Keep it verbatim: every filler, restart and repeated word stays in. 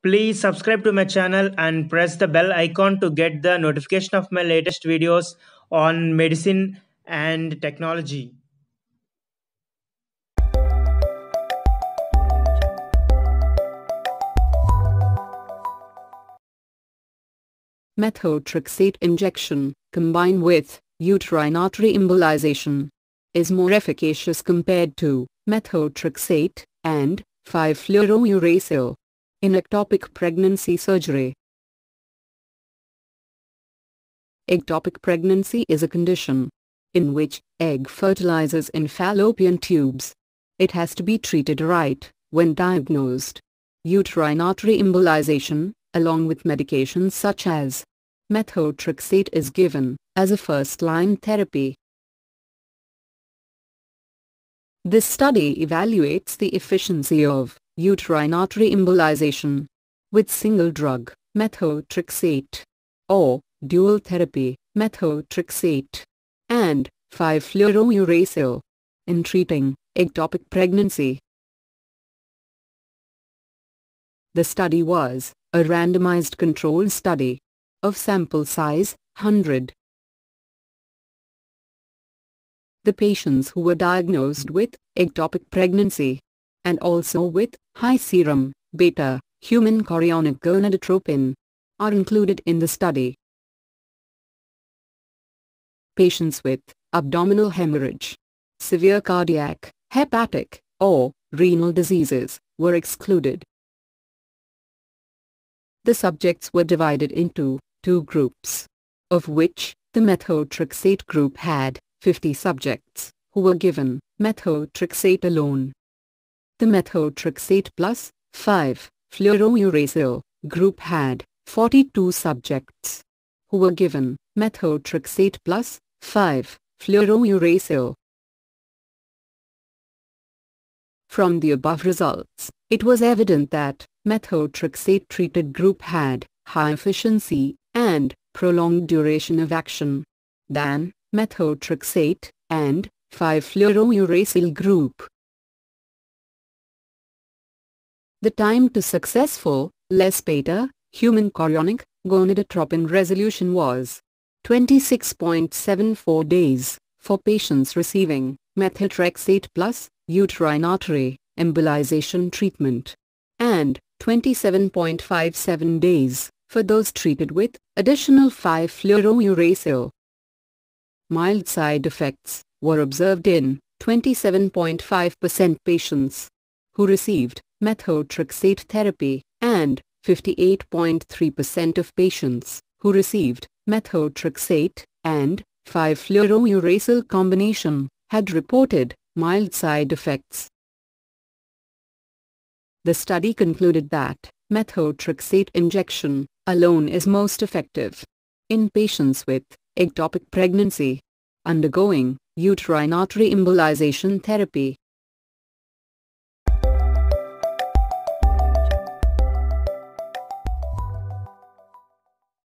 Please subscribe to my channel and press the bell icon to get the notification of my latest videos on medicine and technology. Methotrexate injection, combined with uterine artery embolization, is more efficacious compared to methotrexate and five fluorouracil in ectopic pregnancy surgery. Ectopic pregnancy is a condition in which egg fertilizes in fallopian tubes. It has to be treated right when diagnosed. Uterine artery embolization, along with medications such as methotrexate, is given as a first-line therapy. This study evaluates the efficiency of uterine artery embolization with single drug, methotrexate, or dual therapy, methotrexate, and five fluorouracil, in treating ectopic pregnancy. The study was a randomized controlled study of sample size one hundred. The patients who were diagnosed with ectopic pregnancy and also with high serum beta human chorionic gonadotropin are included in the study. Patients with abdominal hemorrhage, severe cardiac, hepatic, or renal diseases were excluded. The subjects were divided into two groups, of which the methotrexate group had fifty subjects who were given methotrexate alone. The methotrexate plus five fluorouracil group had forty-two subjects who were given methotrexate plus five fluorouracil. From the above results, it was evident that methotrexate treated group had high efficiency and prolonged duration of action than methotrexate and five fluorouracil group. The time to successful less beta human chorionic gonadotropin resolution was twenty-six point seven four days for patients receiving methotrexate plus uterine artery embolization treatment, and twenty-seven point five seven days for those treated with additional five fluorouracil. Mild side effects were observed in twenty-seven point five percent patients who received methotrexate therapy and fifty-eight point three percent of patients who received methotrexate and five fluorouracil combination had reported mild side effects. The study concluded that methotrexate injection alone is most effective in patients with ectopic pregnancy undergoing uterine artery embolization therapy.